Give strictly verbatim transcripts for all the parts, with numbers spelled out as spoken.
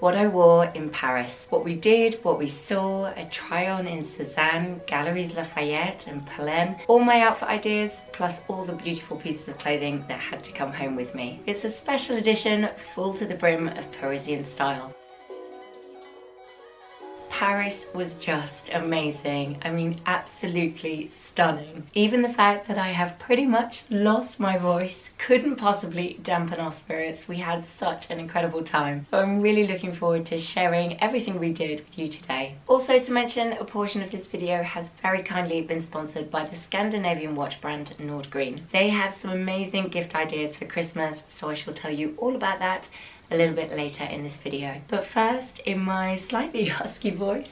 what I wore in Paris, what we did, what we saw, a try on in Sezane, Galeries Lafayette and Polène, all my outfit ideas, plus all the beautiful pieces of clothing that had to come home with me. It's a special edition full to the brim of Parisian style. Paris was just amazing. I mean, absolutely stunning. Even the fact that I have pretty much lost my voice couldn't possibly dampen our spirits. We had such an incredible time. So I'm really looking forward to sharing everything we did with you today. Also to mention, a portion of this video has very kindly been sponsored by the Scandinavian watch brand Nordgreen. They have some amazing gift ideas for Christmas, so I shall tell you all about that a little bit later in this video. But first, in my slightly husky voice,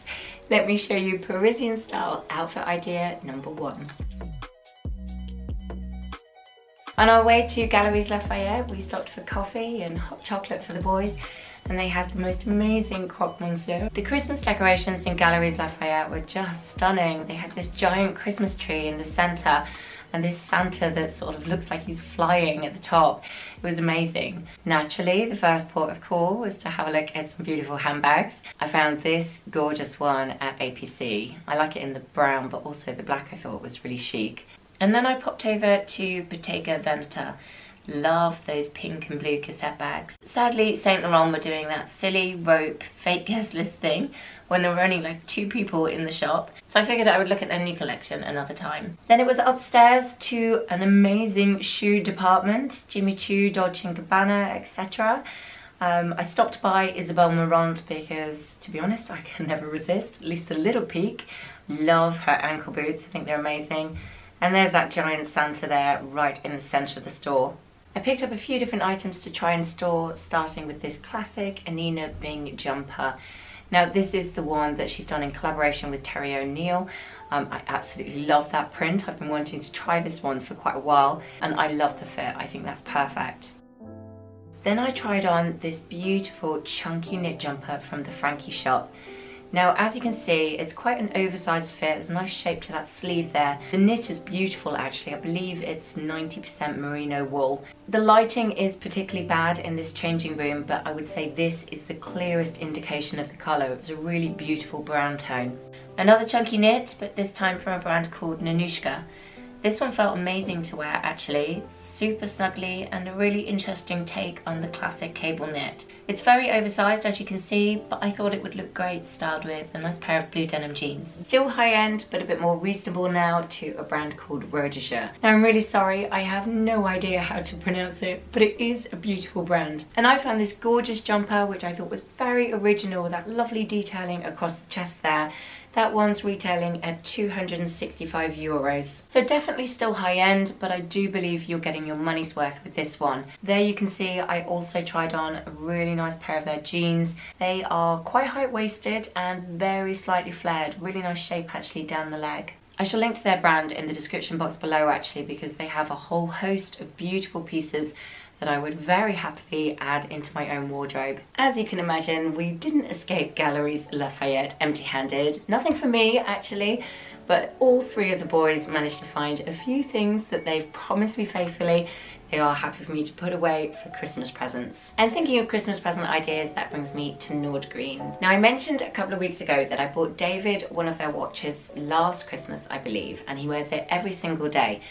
let me show you Parisian style outfit idea number one. On our way to Galeries Lafayette, we stopped for coffee and hot chocolate for the boys, and they had the most amazing croque monsieur. The Christmas decorations in Galeries Lafayette were just stunning. They had this giant Christmas tree in the center, and this Santa that sort of looks like he's flying at the top. It was amazing. Naturally, the first port of call was to have a look at some beautiful handbags. I found this gorgeous one at A P C. I like it in the brown, but also the black I thought was really chic. And then I popped over to Bottega Veneta. Love those pink and blue cassette bags. Sadly, Saint Laurent were doing that silly rope fake guest list thing when there were only like two people in the shop. So I figured I would look at their new collection another time. Then it was upstairs to an amazing shoe department, Jimmy Choo, Dolce and Gabbana, et cetera. Um, I stopped by Isabel Marant because, to be honest, I can never resist, at least a little peek. Love her ankle boots, I think they're amazing. And there's that giant Santa there right in the center of the store. I picked up a few different items to try and store, starting with this classic Anine Bing jumper. Now this is the one that she's done in collaboration with Terry O'Neill. Um, I absolutely love that print. I've been wanting to try this one for quite a while, and I love the fit. I think that's perfect. Then I tried on this beautiful chunky knit jumper from the Frankie Shop. Now, as you can see, it's quite an oversized fit. There's a nice shape to that sleeve there. The knit is beautiful, actually. I believe it's ninety percent merino wool. The lighting is particularly bad in this changing room, but I would say this is the clearest indication of the color. It's a really beautiful brown tone. Another chunky knit, but this time from a brand called Nanushka. This one felt amazing to wear, actually. Super snuggly and a really interesting take on the classic cable knit. It's very oversized, as you can see, but I thought it would look great styled with a nice pair of blue denim jeans. Still high-end, but a bit more reasonable now, to a brand called Rodebjer. Now, I'm really sorry, I have no idea how to pronounce it, but it is a beautiful brand. And I found this gorgeous jumper, which I thought was very original, with that lovely detailing across the chest there. That one's retailing at two hundred sixty-five euros. So definitely still high-end, but I do believe you're getting your money's worth with this one. There you can see I also tried on a really nice pair of their jeans. They are quite high-waisted and very slightly flared. Really nice shape actually down the leg. I shall link to their brand in the description box below actually, because they have a whole host of beautiful pieces that I would very happily add into my own wardrobe. As you can imagine, we didn't escape Galeries Lafayette empty-handed. Nothing for me, actually, but all three of the boys managed to find a few things that they've promised me faithfully they are happy for me to put away for Christmas presents. And thinking of Christmas present ideas, that brings me to Nordgreen. Now, I mentioned a couple of weeks ago that I bought David one of their watches last Christmas, I believe, and he wears it every single day.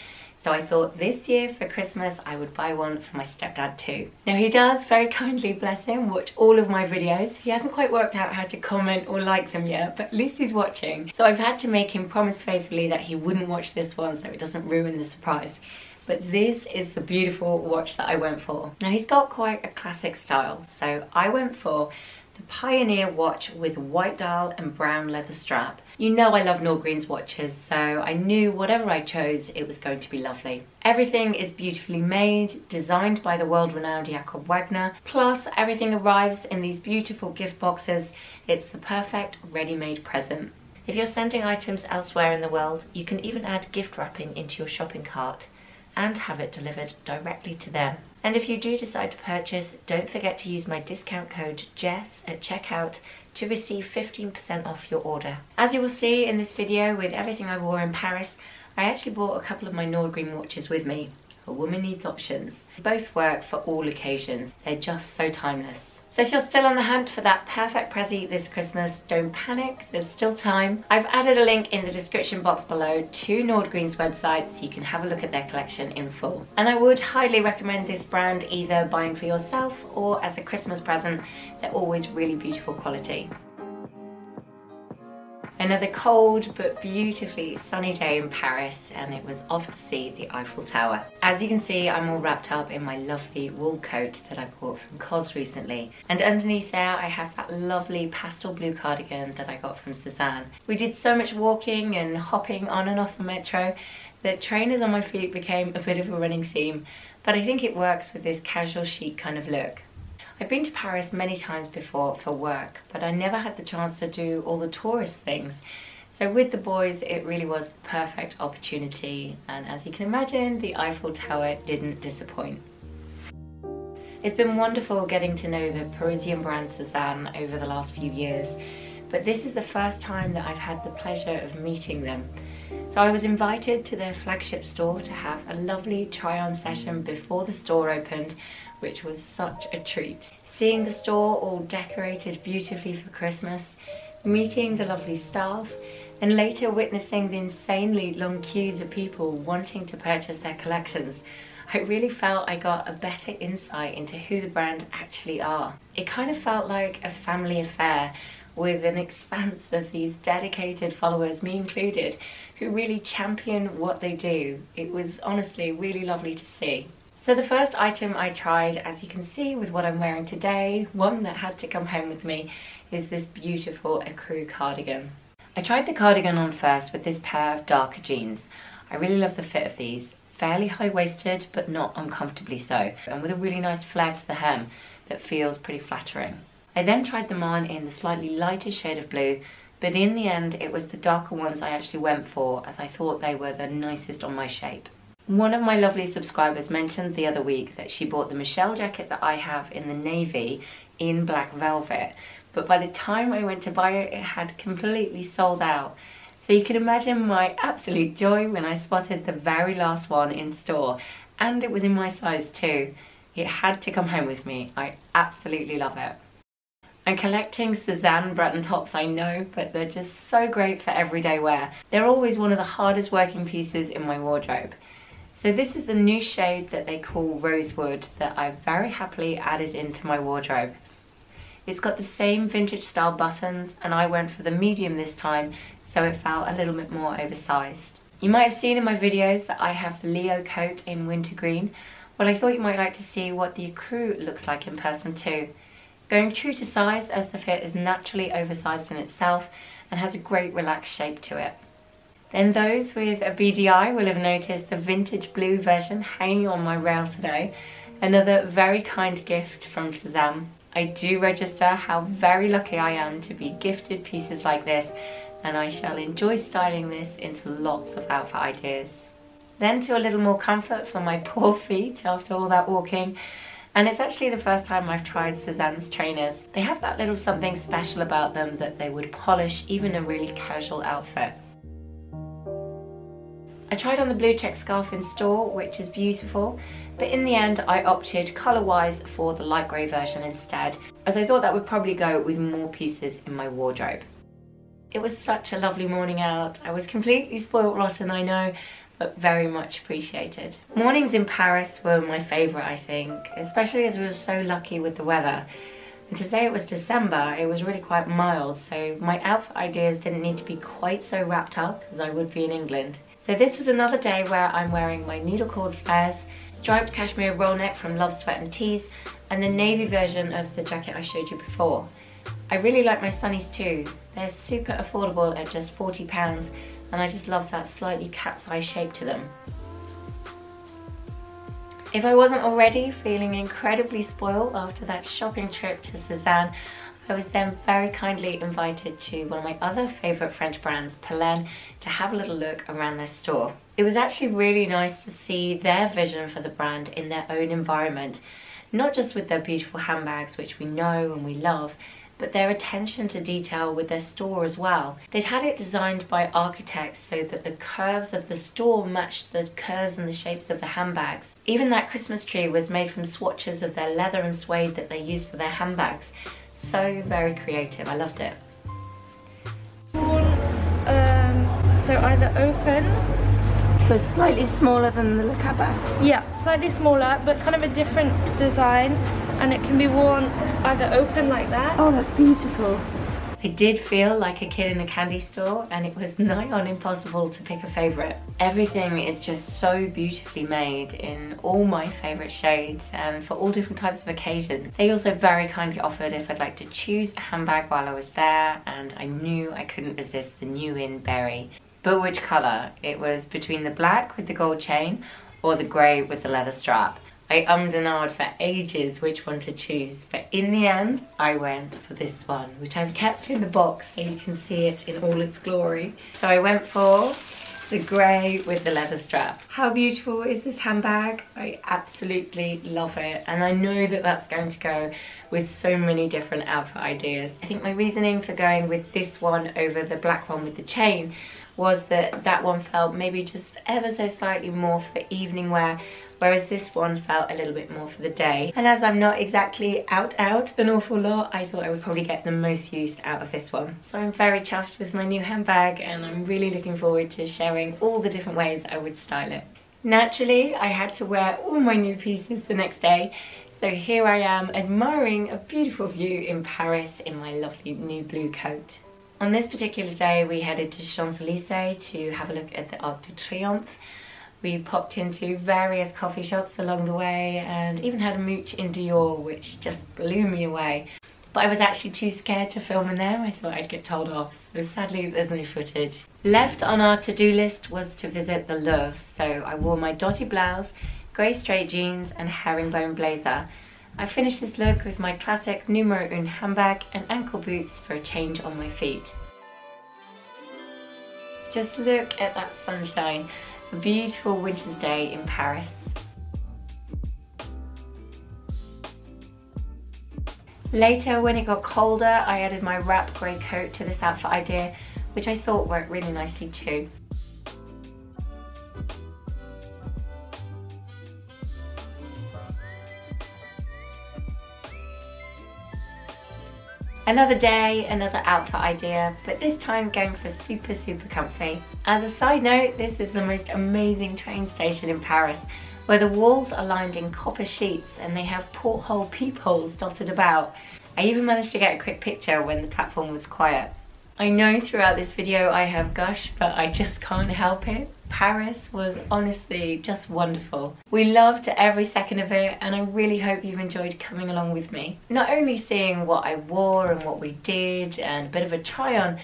So I thought this year for Christmas I would buy one for my stepdad too. Now he does, very kindly bless him, watch all of my videos. He hasn't quite worked out how to comment or like them yet, but at least he's watching. So I've had to make him promise faithfully that he wouldn't watch this one so it doesn't ruin the surprise. But this is the beautiful watch that I went for. Now he's got quite a classic style, so I went for the Pioneer watch with white dial and brown leather strap. You know I love Nordgreen's watches, so I knew whatever I chose it was going to be lovely. Everything is beautifully made, designed by the world-renowned Jacob Wagner, plus everything arrives in these beautiful gift boxes. It's the perfect ready-made present. If you're sending items elsewhere in the world, you can even add gift wrapping into your shopping cart and have it delivered directly to them. And if you do decide to purchase, don't forget to use my discount code Jess at checkout to receive fifteen percent off your order. As you will see in this video, with everything I wore in Paris, I actually bought a couple of my Nordgreen watches with me. A woman needs options. Both work for all occasions. They're just so timeless. So if you're still on the hunt for that perfect prezzy this Christmas, don't panic, there's still time. I've added a link in the description box below to Nordgreen's website so you can have a look at their collection in full. And I would highly recommend this brand either buying for yourself or as a Christmas present. They're always really beautiful quality. Another cold but beautifully sunny day in Paris, and it was off to see the Eiffel Tower. As you can see, I'm all wrapped up in my lovely wool coat that I bought from C O S recently, and underneath there I have that lovely pastel blue cardigan that I got from Sezane. We did so much walking and hopping on and off the metro that trainers on my feet became a bit of a running theme, but I think it works with this casual chic kind of look. I've been to Paris many times before for work, but I never had the chance to do all the tourist things. So with the boys, it really was the perfect opportunity. And as you can imagine, the Eiffel Tower didn't disappoint. It's been wonderful getting to know the Parisian brand Sezane over the last few years, but this is the first time that I've had the pleasure of meeting them. So I was invited to their flagship store to have a lovely try-on session before the store opened, which was such a treat. Seeing the store all decorated beautifully for Christmas, meeting the lovely staff, and later witnessing the insanely long queues of people wanting to purchase their collections, I really felt I got a better insight into who the brand actually are. It kind of felt like a family affair with an expanse of these dedicated followers, me included, who really champion what they do. It was honestly really lovely to see. So the first item I tried, as you can see with what I'm wearing today, one that had to come home with me, is this beautiful ecru cardigan. I tried the cardigan on first with this pair of darker jeans. I really love the fit of these, fairly high-waisted but not uncomfortably so, and with a really nice flare to the hem that feels pretty flattering. I then tried them on in the slightly lighter shade of blue, but in the end it was the darker ones I actually went for, as I thought they were the nicest on my shape. One of my lovely subscribers mentioned the other week that she bought the Michelle jacket that I have in the navy in black velvet, but by the time I went to buy it, it had completely sold out. So you can imagine my absolute joy when I spotted the very last one in store, and it was in my size too. It had to come home with me. I absolutely love it. I'm collecting Sezane button tops, I know, but they're just so great for everyday wear. They're always one of the hardest working pieces in my wardrobe. So this is the new shade that they call Rosewood that I've very happily added into my wardrobe. It's got the same vintage style buttons, and I went for the medium this time, so it felt a little bit more oversized. You might have seen in my videos that I have the Leo coat in winter green. Well, I thought you might like to see what the ecru looks like in person too. Going true to size, as the fit is naturally oversized in itself and has a great relaxed shape to it. Then those with a B D I will have noticed the vintage blue version hanging on my rail today. Another very kind gift from Sezane. I do register how very lucky I am to be gifted pieces like this, and I shall enjoy styling this into lots of outfit ideas. Then to a little more comfort for my poor feet after all that walking. And it's actually the first time I've tried Sezane's trainers. They have that little something special about them that they would polish even a really casual outfit. I tried on the blue check scarf in store, which is beautiful, but in the end I opted colour-wise for the light grey version instead, as I thought that would probably go with more pieces in my wardrobe. It was such a lovely morning out. I was completely spoilt rotten, I know, but very much appreciated. Mornings in Paris were my favourite, I think, especially as we were so lucky with the weather. And to say it was December, it was really quite mild, so my outfit ideas didn't need to be quite so wrapped up as I would be in England. So this was another day where I'm wearing my needle cord flares, striped cashmere roll neck from Love Sweat and Tees, and the navy version of the jacket I showed you before. I really like my sunnies too. They're super affordable at just forty pounds, and I just love that slightly cat's eye shape to them. If I wasn't already feeling incredibly spoiled after that shopping trip to Sezane, I was then very kindly invited to one of my other favourite French brands, Polène, to have a little look around their store. It was actually really nice to see their vision for the brand in their own environment, not just with their beautiful handbags, which we know and we love, but their attention to detail with their store as well. They'd had it designed by architects so that the curves of the store matched the curves and the shapes of the handbags. Even that Christmas tree was made from swatches of their leather and suede that they used for their handbags. So very creative, I loved it. Um, so either open, so slightly smaller than the Le Cabas. Yeah, slightly smaller, but kind of a different design, and it can be worn either open like that. Oh, that's beautiful. I did feel like a kid in a candy store, and it was nigh on impossible to pick a favourite. Everything is just so beautifully made in all my favourite shades and for all different types of occasions. They also very kindly offered if I'd like to choose a handbag while I was there, and I knew I couldn't resist the New In Berry. But which colour? It was between the black with the gold chain or the grey with the leather strap. I ummed and ahed for ages which one to choose, but in the end I went for this one, which I've kept in the box so you can see it in all its glory. So I went for the grey with the leather strap. How beautiful is this handbag? I absolutely love it, and I know that that's going to go with so many different outfit ideas. I think my reasoning for going with this one over the black one with the chain was that that one felt maybe just ever so slightly more for evening wear, whereas this one felt a little bit more for the day. And as I'm not exactly out out an awful lot, I thought I would probably get the most use out of this one. So I'm very chuffed with my new handbag, and I'm really looking forward to sharing all the different ways I would style it. Naturally, I had to wear all my new pieces the next day, so here I am admiring a beautiful view in Paris in my lovely new blue coat. On this particular day, we headed to Champs-Élysées to have a look at the Arc de Triomphe. We popped into various coffee shops along the way and even had a mooch in Dior, which just blew me away. But I was actually too scared to film in there. I thought I'd get told off, so sadly there's no footage. Left on our to-do list was to visit the Louvre, so I wore my dotty blouse, grey straight jeans and herringbone blazer. I finished this look with my classic Numero Un handbag and ankle boots for a change on my feet. Just look at that sunshine. A beautiful winter's day in Paris. Later, when it got colder, I added my wrap grey coat to this outfit idea, which I thought worked really nicely too. Another day, another outfit idea, but this time going for super, super comfy. As a side note, this is the most amazing train station in Paris, where the walls are lined in copper sheets and they have porthole peepholes dotted about. I even managed to get a quick picture when the platform was quiet. I know throughout this video I have gushed, but I just can't help it. Paris was honestly just wonderful. We loved every second of it, and I really hope you've enjoyed coming along with me. Not only seeing what I wore and what we did and a bit of a try on,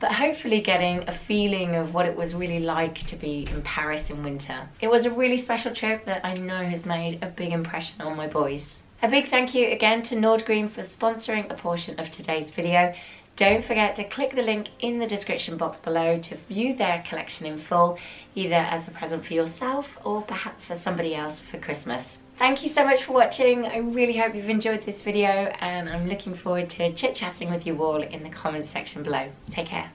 but hopefully getting a feeling of what it was really like to be in Paris in winter. It was a really special trip that I know has made a big impression on my boys. A big thank you again to Nordgreen for sponsoring a portion of today's video. Don't forget to click the link in the description box below to view their collection in full, either as a present for yourself or perhaps for somebody else for Christmas. Thank you so much for watching. I really hope you've enjoyed this video, and I'm looking forward to chit-chatting with you all in the comments section below. Take care.